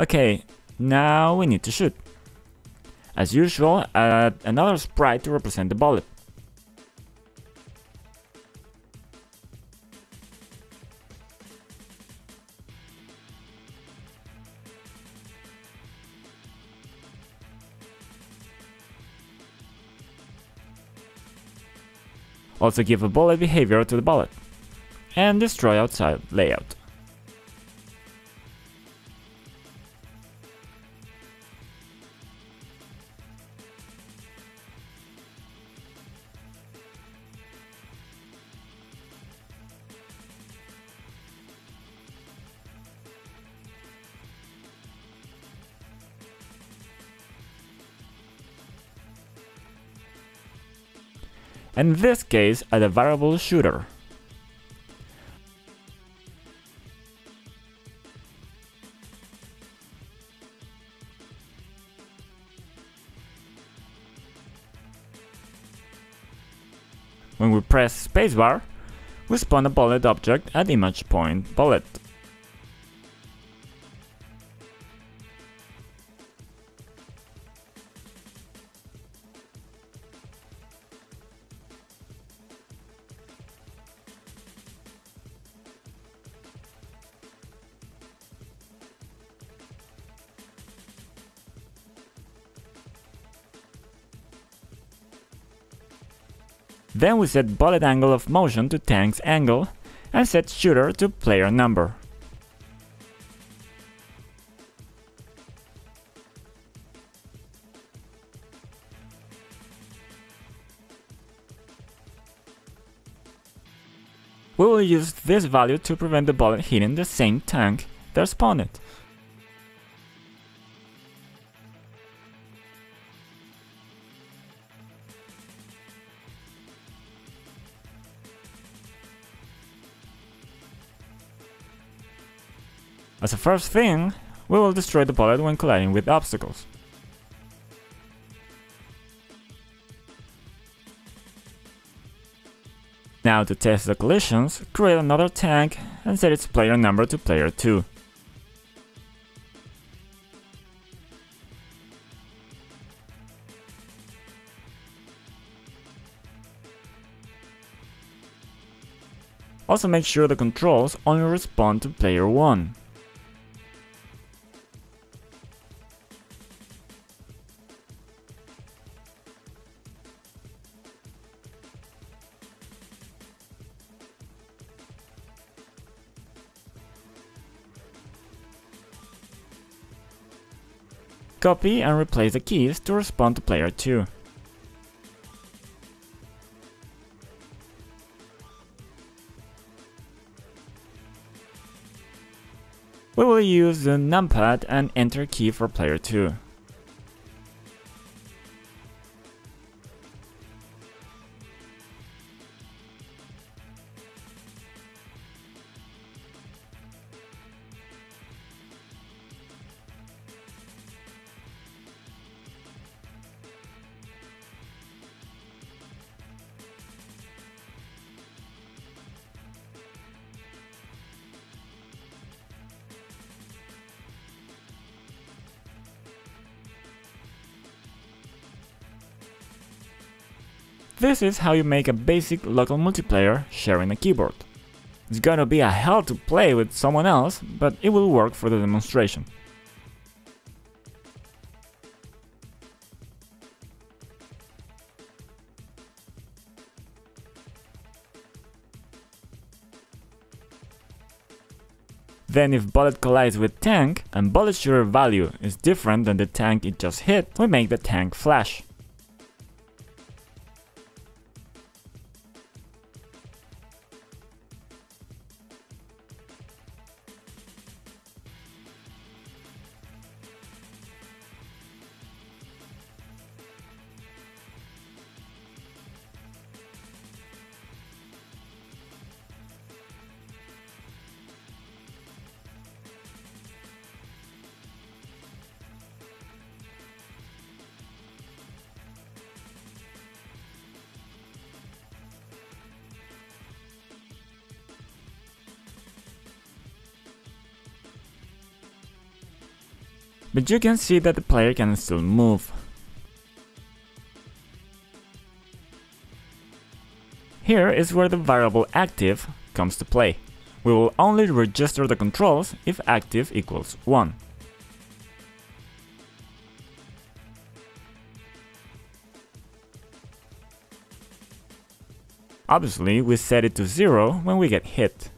Okay, now we need to shoot. As usual, add another sprite to represent the bullet. Also give a bullet behavior to the bullet, and destroy outside layout. In this case, add a variable shooter. When we press spacebar, we spawn a bullet object at image point bullet. Then we set bullet angle of motion to tank's angle and set shooter to player number. We will use this value to prevent the bullet hitting the same tank that spawned it. As a first thing, we will destroy the bullet when colliding with obstacles. Now to test the collisions, create another tank and set its player number to player 2. Also make sure the controls only respond to player 1. Copy and replace the keys to respond to player 2. We will use the numpad and enter key for player 2. This is how you make a basic local multiplayer sharing a keyboard. It's gonna be a hell to play with someone else, but it will work for the demonstration. Then if bullet collides with tank and bullet shooter value is different than the tank it just hit, we make the tank flash. but you can see that the player can still move. Here is where the variable active comes to play. We will only register the controls if active equals 1. Obviously, we set it to 0 when we get hit.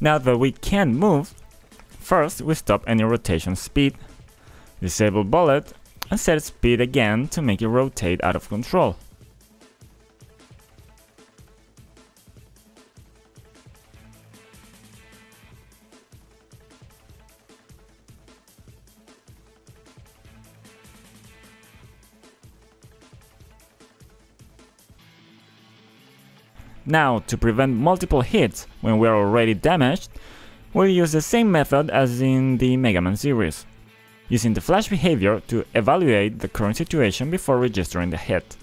Now that we can't move, first we stop any rotation speed, disable bullet, and set speed again to make it rotate out of control. Now, to prevent multiple hits when we are already damaged, we'll use the same method as in the Mega Man series, using the flash behavior to evaluate the current situation before registering the hit.